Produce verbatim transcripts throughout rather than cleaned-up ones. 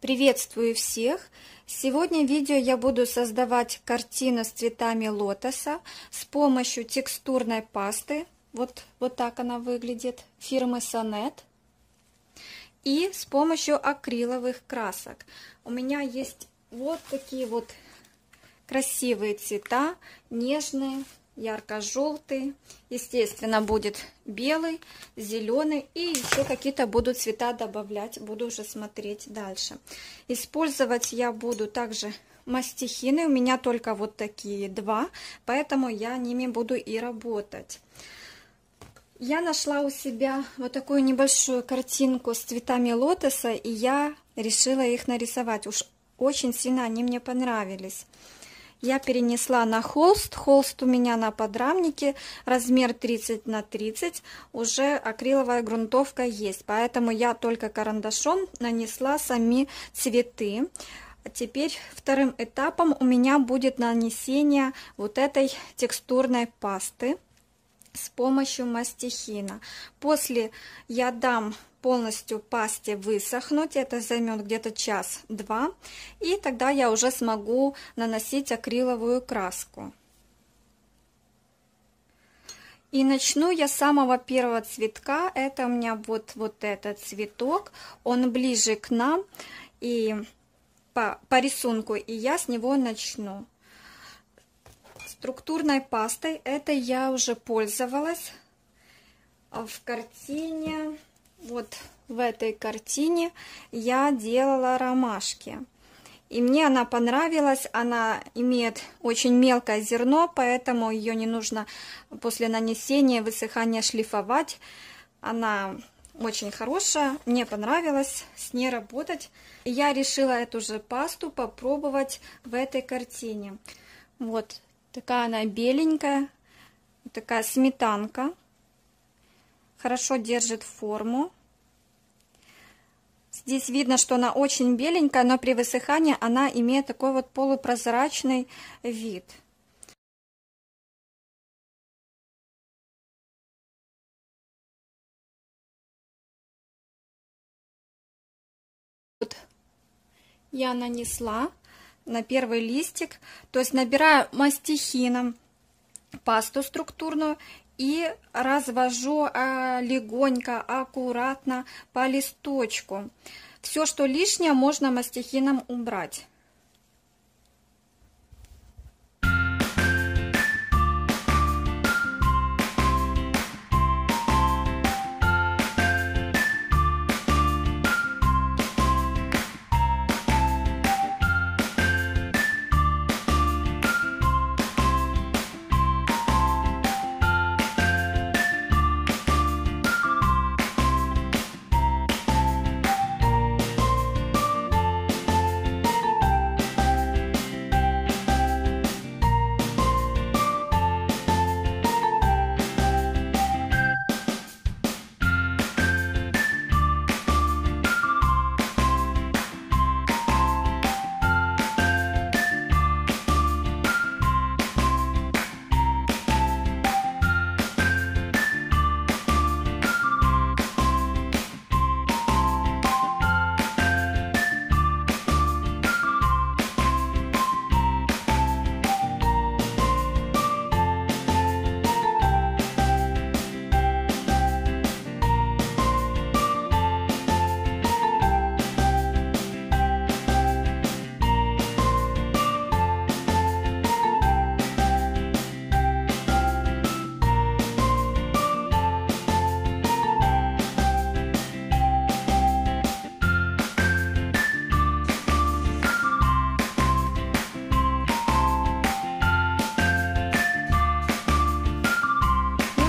Приветствую всех! Сегодня в видео я буду создавать картину с цветами лотоса с помощью текстурной пасты. Вот, вот так она выглядит, фирмы Sonet. И с помощью акриловых красок. У меня есть вот такие вот красивые цвета, нежные, ярко-желтый, естественно, будет белый, зеленый, и еще какие-то буду цвета добавлять, буду уже смотреть дальше. Использовать я буду также мастихины, у меня только вот такие два, поэтому я ними буду и работать. Я нашла у себя вот такую небольшую картинку с цветами лотоса, и я решила их нарисовать, уж очень сильно они мне понравились. Я перенесла на холст, холст у меня на подрамнике, размер тридцать на тридцать, уже акриловая грунтовка есть, поэтому я только карандашом нанесла сами цветы. Теперь вторым этапом у меня будет нанесение вот этой текстурной пасты с помощью мастихина. После я дам полностью пасте высохнуть, это займет где-то час-два, и тогда я уже смогу наносить акриловую краску. И начну я с самого первого цветка, это у меня вот, вот этот цветок, он ближе к нам и по, по рисунку, и я с него начну. Структурной пастой это я уже пользовалась в картине. Вот в этой картине я делала ромашки. И мне она понравилась. Она имеет очень мелкое зерно, поэтому ее не нужно после нанесения, высыхания шлифовать. Она очень хорошая. Мне понравилось с ней работать. И я решила эту же пасту попробовать в этой картине. Вот такая она беленькая, такая сметанка. Хорошо держит форму. Здесь видно, что она очень беленькая, но при высыхании она имеет такой вот полупрозрачный вид. Вот я нанесла на первый листик, то есть набираю мастихином пасту структурную и развожу а, легонько, аккуратно по листочку. Все, что лишнее, можно мастихином убрать.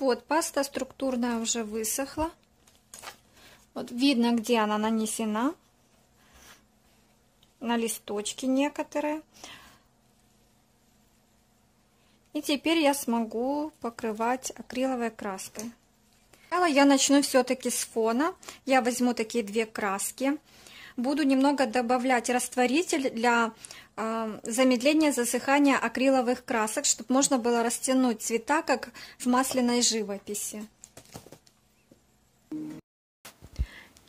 Вот паста структурная уже высохла. Вот видно, где она нанесена. На листочки некоторые. И теперь я смогу покрывать акриловой краской. Я начну все-таки с фона. Я возьму такие две краски. Буду немного добавлять растворитель для замедление засыхания акриловых красок, чтобы можно было растянуть цвета, как в масляной живописи.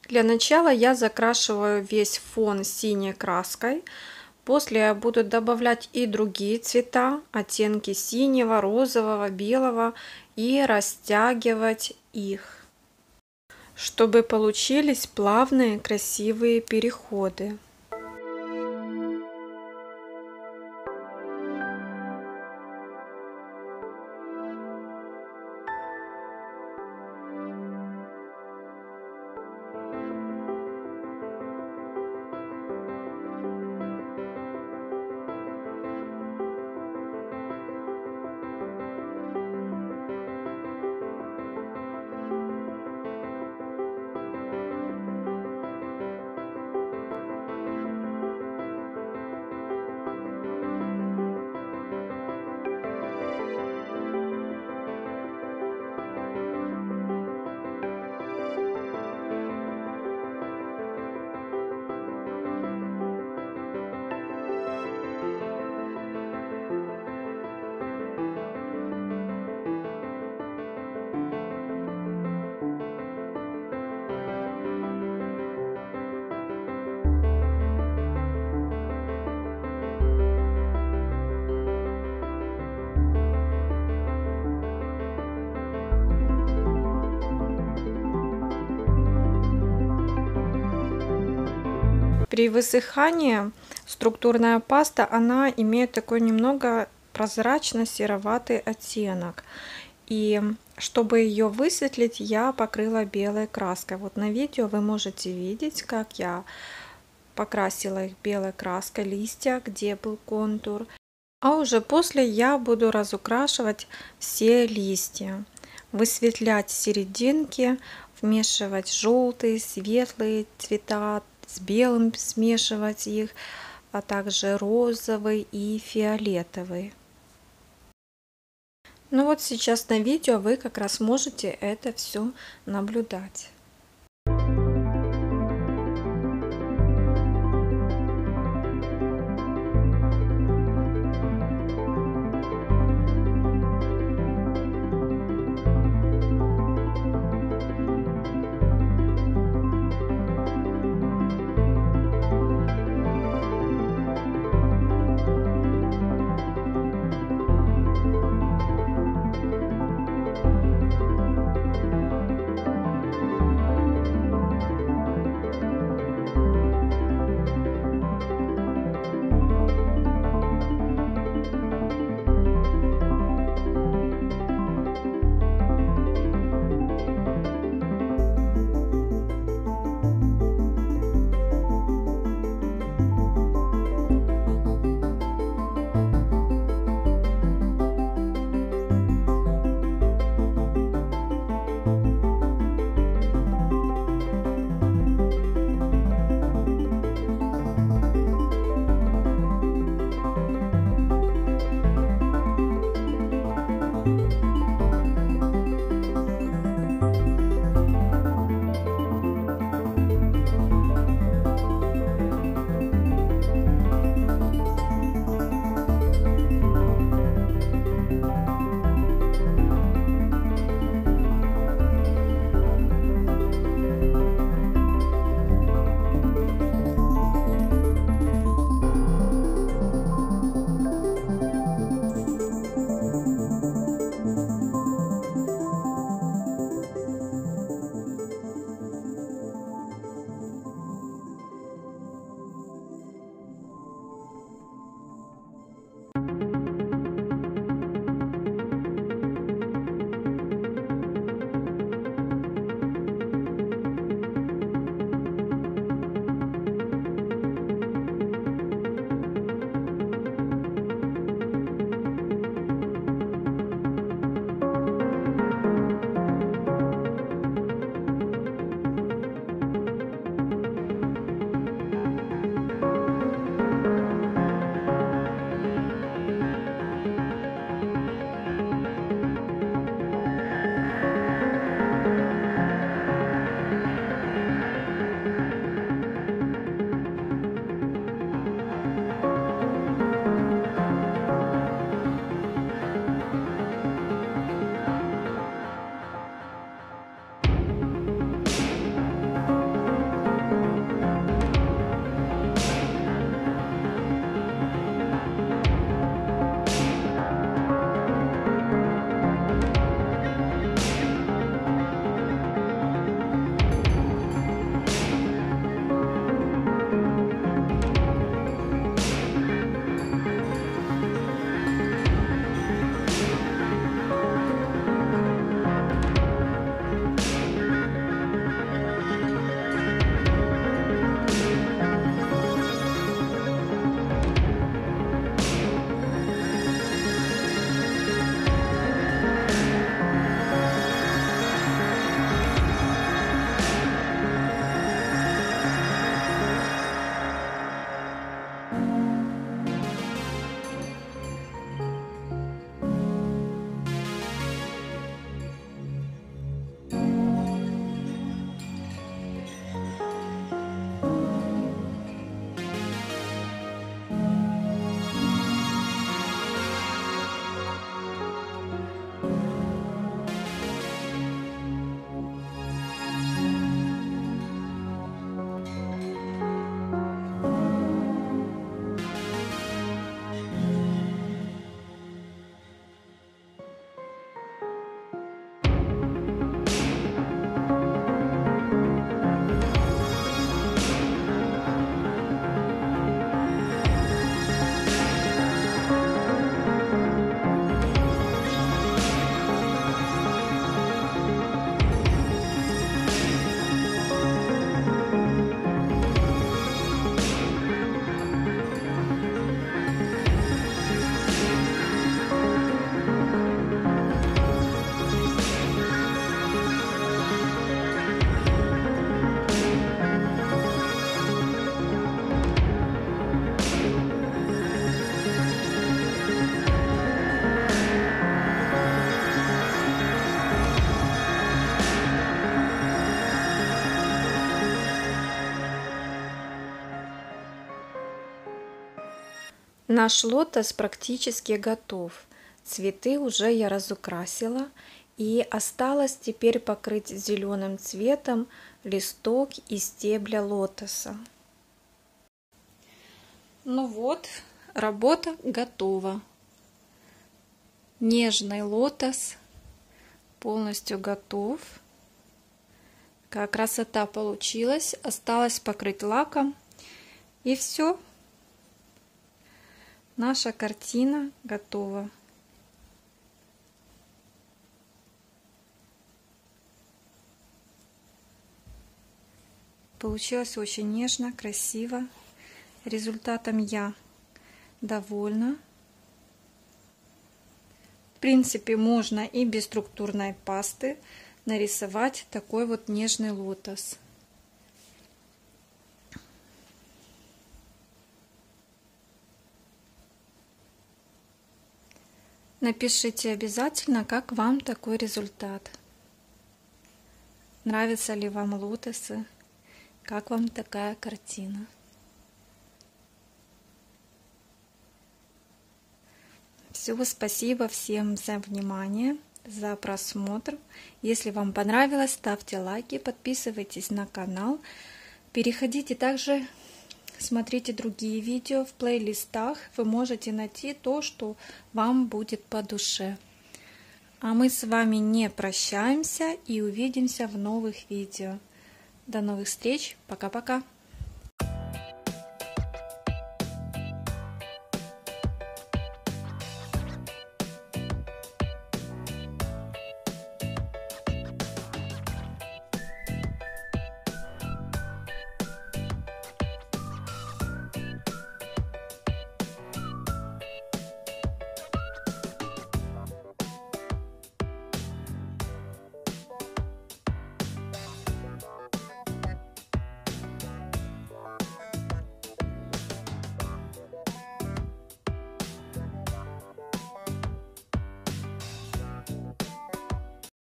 Для начала я закрашиваю весь фон синей краской. После я буду добавлять и другие цвета, оттенки синего, розового, белого, и растягивать их, чтобы получились плавные, красивые переходы. При высыхании структурная паста, она имеет такой немного прозрачно-сероватый оттенок. И чтобы ее высветлить, я покрыла белой краской. Вот на видео вы можете видеть, как я покрасила их белой краской листья, где был контур. А уже после я буду разукрашивать все листья, высветлять серединки, вмешивать желтые, светлые цвета, с белым смешивать их, а также розовый и фиолетовый. Ну вот сейчас на видео вы как раз можете это все наблюдать. Thank you. Наш лотос практически готов. Цветы уже я разукрасила, и осталось теперь покрыть зеленым цветом листок и стебля лотоса. Ну вот, работа готова. Нежный лотос полностью готов. Какая красота получилась. Осталось покрыть лаком, и все. Наша картина готова. Получилось очень нежно, красиво. Результатом я довольна. В принципе, можно и без структурной пасты нарисовать такой вот нежный лотос. Напишите обязательно, как вам такой результат. Нравятся ли вам лотосы? Как вам такая картина? Все, спасибо всем за внимание, за просмотр. Если вам понравилось, ставьте лайки, подписывайтесь на канал. Переходите также, смотрите другие видео в плейлистах. Вы можете найти то, что вам будет по душе. А мы с вами не прощаемся и увидимся в новых видео. До новых встреч. Пока-пока.